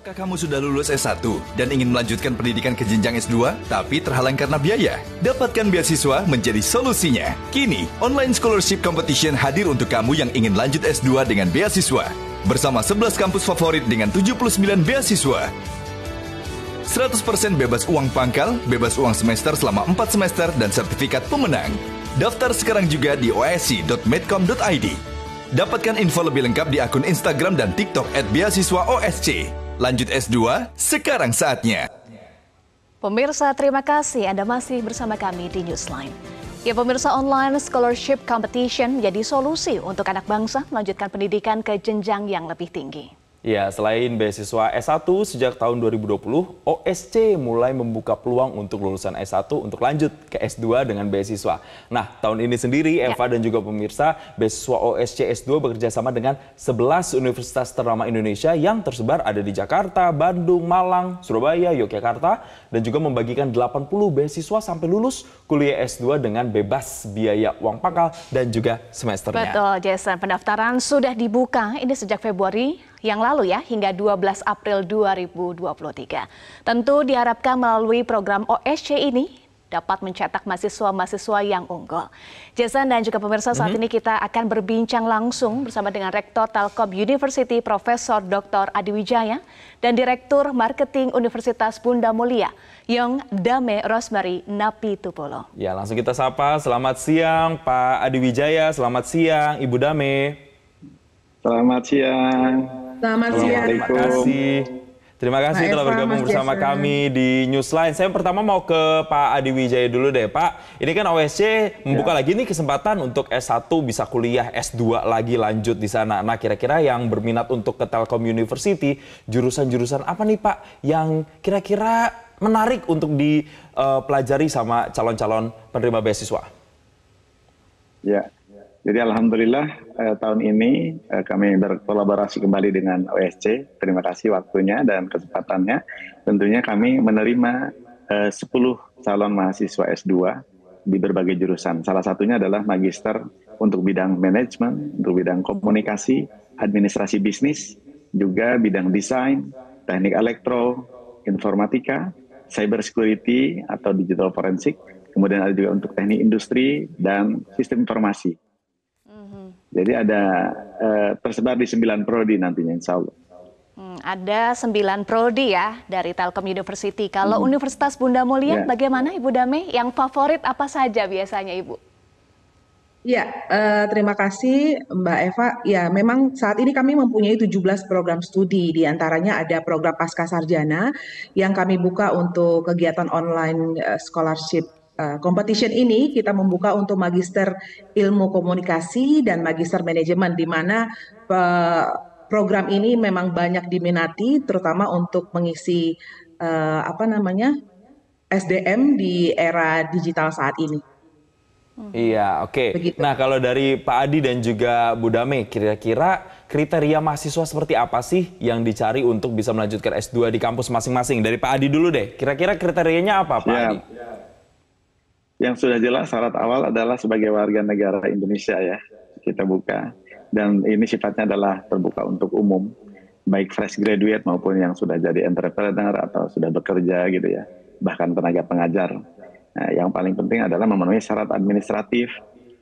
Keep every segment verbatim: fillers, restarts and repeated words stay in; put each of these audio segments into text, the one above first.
Apakah kamu sudah lulus S satu dan ingin melanjutkan pendidikan ke jenjang S dua tapi terhalang karena biaya? Dapatkan beasiswa menjadi solusinya. Kini, online scholarship competition hadir untuk kamu yang ingin lanjut S dua dengan beasiswa. Bersama sebelas kampus favorit dengan tujuh puluh sembilan beasiswa. seratus persen bebas uang pangkal, bebas uang semester selama empat semester, dan sertifikat pemenang. Daftar sekarang juga di o s c dot medcom dot i d. Dapatkan info lebih lengkap di akun Instagram dan TikTok at beasiswa O S C. Lanjut S dua, sekarang saatnya. Pemirsa, terima kasih Anda masih bersama kami di Newsline. Ya pemirsa, online scholarship competition jadi solusi untuk anak bangsa melanjutkan pendidikan ke jenjang yang lebih tinggi. Ya, selain beasiswa S satu, sejak tahun dua ribu dua puluh, O S C mulai membuka peluang untuk lulusan S satu untuk lanjut ke S dua dengan beasiswa. Nah, tahun ini sendiri, Eva ya. dan juga pemirsa, beasiswa O S C S dua bekerja sama dengan sebelas universitas ternama Indonesia yang tersebar ada di Jakarta, Bandung, Malang, Surabaya, Yogyakarta, dan juga membagikan delapan puluh beasiswa sampai lulus kuliah S dua dengan bebas biaya uang pangkal dan juga semesternya. Betul, Jason. Pendaftaran sudah dibuka ini sejak Februari yang lalu ya, hingga dua belas April dua ribu dua puluh tiga. Tentu diharapkan melalui program O S C ini dapat mencetak mahasiswa-mahasiswa yang unggul. Jason dan juga pemirsa, saat mm-hmm. ini kita akan berbincang langsung bersama dengan Rektor Telkom University Profesor Doktor Adi Wijaya dan Direktur Marketing Universitas Bunda Mulia, Yong Dame Rosemary Napitupulu. Ya, langsung kita sapa. Selamat siang Pak Adi Wijaya, selamat siang Ibu Dame. Selamat siang. Selamat siang. Terima kasih. Terima kasih telah bergabung bersama kami di Newsline. Saya pertama mau ke Pak Adi Wijaya dulu deh, Pak. Ini kan O S C membuka ya. lagi nih kesempatan untuk S satu bisa kuliah S dua lagi lanjut di sana. Nah, kira-kira yang berminat untuk ke Telkom University, jurusan-jurusan apa nih, Pak, yang kira-kira menarik untuk dipelajari sama calon-calon penerima beasiswa? Ya. Jadi Alhamdulillah eh, tahun ini eh, kami berkolaborasi kembali dengan O S C. Terima kasih waktunya dan kesempatannya. Tentunya kami menerima eh, sepuluh calon mahasiswa S dua di berbagai jurusan. Salah satunya adalah magister untuk bidang manajemen, untuk bidang komunikasi, administrasi bisnis, juga bidang desain, teknik elektro, informatika, cyber security atau digital forensik. Kemudian ada juga untuk teknik industri dan sistem informasi. Jadi ada eh, tersebar di sembilan prodi nantinya, insya Allah. Hmm, ada sembilan prodi ya dari Telkom University. Kalau hmm. Universitas Bunda Mulia, ya. bagaimana Ibu Dame? Yang favorit apa saja biasanya Ibu? Ya, eh, terima kasih Mbak Eva. Ya, memang saat ini kami mempunyai tujuh belas program studi. Di antaranya ada program pasca sarjana yang kami buka untuk kegiatan online eh, scholarship competition ini. Kita membuka untuk magister ilmu komunikasi dan magister manajemen, di mana uh, program ini memang banyak diminati, terutama untuk mengisi uh, apa namanya S D M di era digital saat ini. Iya, oke. Okay. Nah, kalau dari Pak Adi dan juga Bu Dame, kira-kira kriteria mahasiswa seperti apa sih yang dicari untuk bisa melanjutkan S dua di kampus masing-masing? Dari Pak Adi dulu deh. Kira-kira kriterianya apa, Pak yeah. Adi? Yang sudah jelas syarat awal adalah sebagai warga negara Indonesia ya, kita buka. Dan ini sifatnya adalah terbuka untuk umum, baik fresh graduate maupun yang sudah jadi entrepreneur atau sudah bekerja gitu ya, bahkan tenaga pengajar. Nah, yang paling penting adalah memenuhi syarat administratif,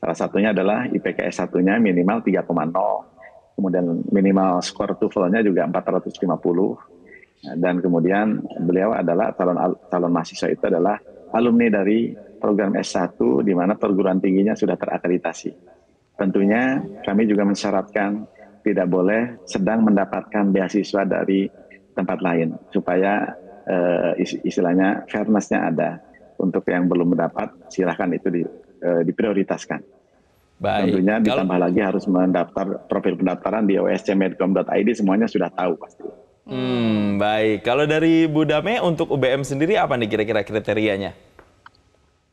salah satunya adalah I P K S satu-nya minimal tiga koma nol, kemudian minimal skor TOEFL-nya juga empat ratus lima puluh, dan kemudian beliau adalah calon, calon mahasiswa itu adalah alumni dari program S satu di mana perguruan tingginya sudah terakreditasi. Tentunya kami juga mensyaratkan tidak boleh sedang mendapatkan beasiswa dari tempat lain supaya eh, istilahnya fairness-nya ada. Untuk yang belum mendapat silahkan itu di, eh, diprioritaskan. Baik. Tentunya ditambah Kalau... lagi harus mendaftar profil pendaftaran di o s c medcom dot i d, semuanya sudah tahu pasti. Hmm, baik. Kalau dari Bu Dame untuk U B M sendiri apa nih kira-kira kriterianya?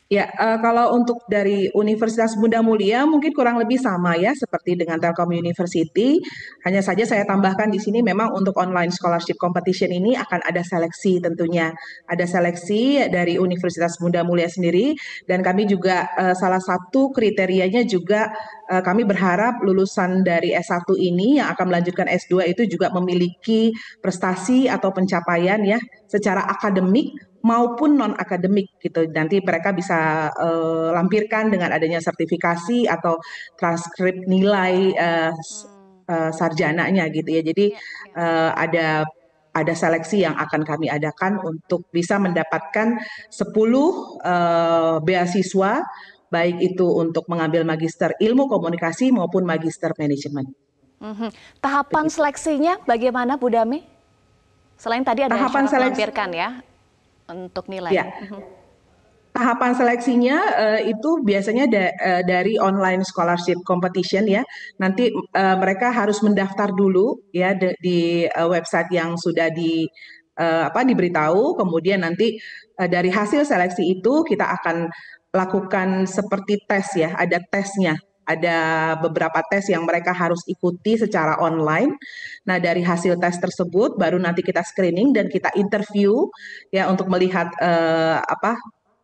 Ya, eh, kalau untuk dari Universitas Bunda Mulia mungkin kurang lebih sama ya seperti dengan Telkom University. Hanya saja saya tambahkan di sini memang untuk online scholarship competition ini akan ada seleksi tentunya. Ada seleksi dari Universitas Bunda Mulia sendiri dan kami juga eh, salah satu kriterianya juga eh, kami berharap lulusan dari S satu ini yang akan melanjutkan S dua itu juga memiliki prestasi atau pencapaian ya secara akademik maupun non-akademik gitu. Nanti mereka bisa uh, lampirkan dengan adanya sertifikasi atau transkrip nilai uh, uh, sarjananya gitu ya. Jadi uh, ada ada seleksi yang akan kami adakan untuk bisa mendapatkan sepuluh uh, beasiswa baik itu untuk mengambil magister ilmu komunikasi maupun magister manajemen. Mm-hmm. Tahapan begitu. Seleksinya bagaimana Bu Dame? Selain tadi ada tahapan seleksi lampirkan ya. Untuk nilai. Ya. Tahapan seleksinya uh, itu biasanya da uh, dari online scholarship competition ya. Nanti uh, mereka harus mendaftar dulu ya di uh, website yang sudah di uh, apa diberitahu. Kemudian nanti uh, dari hasil seleksi itu kita akan lakukan seperti tes ya. Ada tesnya. Ada beberapa tes yang mereka harus ikuti secara online. Nah, dari hasil tes tersebut baru nanti kita screening dan kita interview ya untuk melihat eh, apa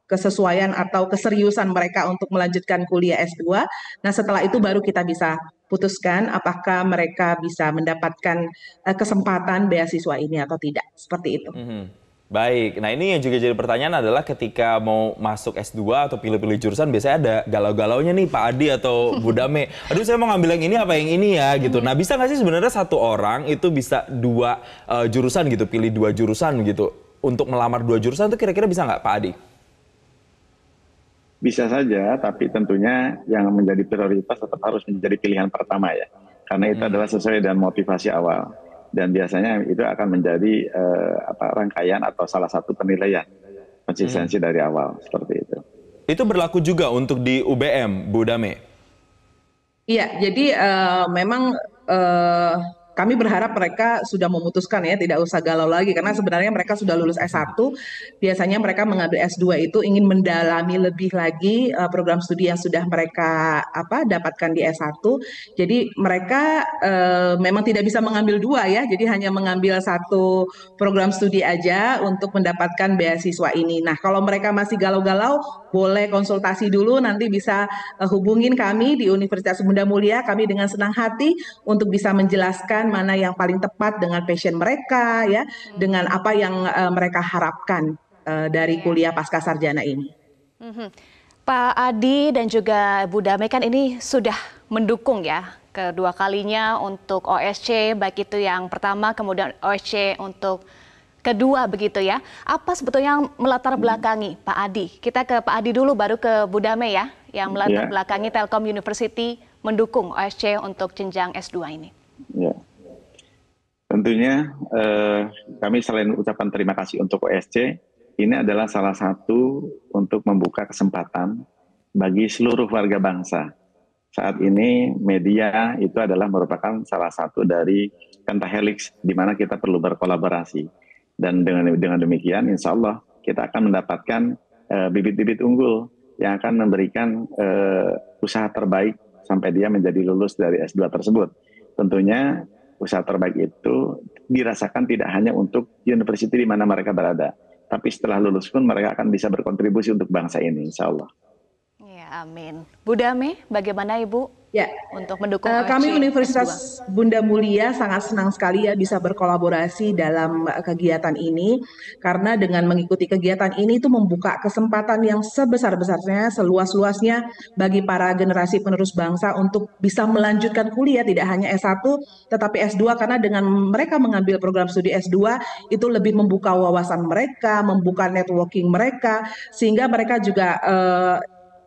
kesesuaian atau keseriusan mereka untuk melanjutkan kuliah S dua. Nah, setelah itu baru kita bisa putuskan apakah mereka bisa mendapatkan eh, kesempatan beasiswa ini atau tidak. Seperti itu. Mm-hmm. Baik, nah ini yang juga jadi pertanyaan adalah ketika mau masuk S dua atau pilih-pilih jurusan biasanya ada galau-galaunya nih Pak Adi atau Bu Dame. Aduh saya mau ngambil yang ini apa yang ini ya gitu. Nah bisa nggak sih sebenarnya satu orang itu bisa dua uh, jurusan gitu, pilih dua jurusan gitu. Untuk melamar dua jurusan itu kira-kira bisa nggak Pak Adi? Bisa saja, tapi tentunya yang menjadi prioritas tetap harus menjadi pilihan pertama ya. Karena itu hmm. adalah sesuai dengan motivasi awal. Dan biasanya itu akan menjadi eh, apa, rangkaian atau salah satu penilaian konsistensi hmm. dari awal seperti itu. Itu berlaku juga untuk di U B M, Bu Dame? Iya, jadi uh, memang uh, kami berharap mereka sudah memutuskan ya, tidak usah galau lagi. Karena sebenarnya mereka sudah lulus S satu, biasanya mereka mengambil S dua itu ingin mendalami lebih lagi uh, program studi yang sudah mereka apa dapatkan di S satu. Jadi mereka uh, memang tidak bisa mengambil dua ya, jadi hanya mengambil satu program studi aja untuk mendapatkan beasiswa ini. Nah kalau mereka masih galau-galau, boleh konsultasi dulu, nanti bisa uh, hubungin kami di Universitas Bunda Mulia, kami dengan senang hati untuk bisa menjelaskan mana yang paling tepat dengan passion mereka ya, dengan apa yang uh, mereka harapkan uh, dari kuliah pasca sarjana ini. Mm-hmm. Pak Adi dan juga Bu Dame kan ini sudah mendukung ya kedua kalinya untuk O S C, baik itu yang pertama kemudian O S C untuk kedua begitu ya. Apa sebetulnya yang melatar belakangi Pak Adi? Kita ke Pak Adi dulu baru ke Bu Dame ya, yang melatar yeah. belakangi Telkom University mendukung O S C untuk jenjang S dua ini. Ya. Tentunya eh, kami selain ucapan terima kasih untuk O S C, ini adalah salah satu untuk membuka kesempatan bagi seluruh warga bangsa. Saat ini media itu adalah merupakan salah satu dari Pentahelix di mana kita perlu berkolaborasi. Dan dengan, dengan demikian insya Allah kita akan mendapatkan bibit-bibit eh, unggul yang akan memberikan eh, usaha terbaik sampai dia menjadi lulus dari S dua tersebut. Tentunya usaha terbaik itu dirasakan tidak hanya untuk university di mana mereka berada, tapi setelah lulus pun mereka akan bisa berkontribusi untuk bangsa ini, insya Allah. Ya, amin. Bu Dame, bagaimana Ibu? Ya, untuk mendukung uh, kami Universitas S dua. Bunda Mulia sangat senang sekali ya bisa berkolaborasi dalam kegiatan ini karena dengan mengikuti kegiatan ini itu membuka kesempatan yang sebesar-besarnya, seluas-luasnya bagi para generasi penerus bangsa untuk bisa melanjutkan kuliah tidak hanya S satu tetapi S dua karena dengan mereka mengambil program studi S dua itu lebih membuka wawasan mereka, membuka networking mereka sehingga mereka juga uh,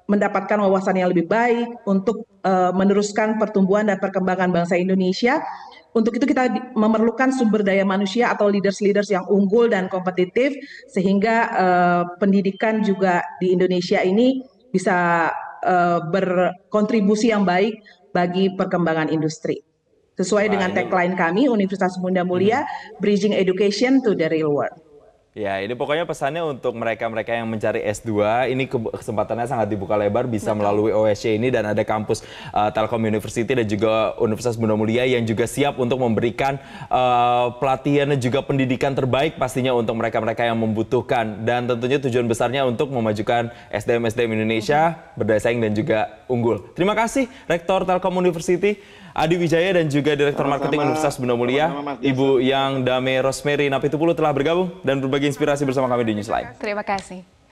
mendapatkan wawasan yang lebih baik untuk uh, meneruskan pertumbuhan dan perkembangan bangsa Indonesia. Untuk itu kita memerlukan sumber daya manusia atau leaders-leaders yang unggul dan kompetitif sehingga uh, pendidikan juga di Indonesia ini bisa uh, berkontribusi yang baik bagi perkembangan industri. Sesuai dengan tagline kami Universitas Bunda Mulia, Bridging Education to the Real World. Ya, ini pokoknya pesannya untuk mereka-mereka yang mencari S dua, ini kesempatannya sangat dibuka lebar, bisa Betul. melalui O S C ini, dan ada kampus uh, Telkom University dan juga Universitas Bunda Mulia yang juga siap untuk memberikan uh, pelatihan dan juga pendidikan terbaik pastinya untuk mereka-mereka yang membutuhkan. Dan tentunya tujuan besarnya untuk memajukan S D M S D M Indonesia mm-hmm. berdaya saing dan juga unggul. Terima kasih Rektor Telkom University Adi Wijaya dan juga Direktur Sama-sama, Marketing Universitas Bunda Mulia, Sama-sama, Ibu Yang Dame Rosemary Napitupulu telah bergabung dan berbagi inspirasi bersama kami di Newsline. Terima kasih.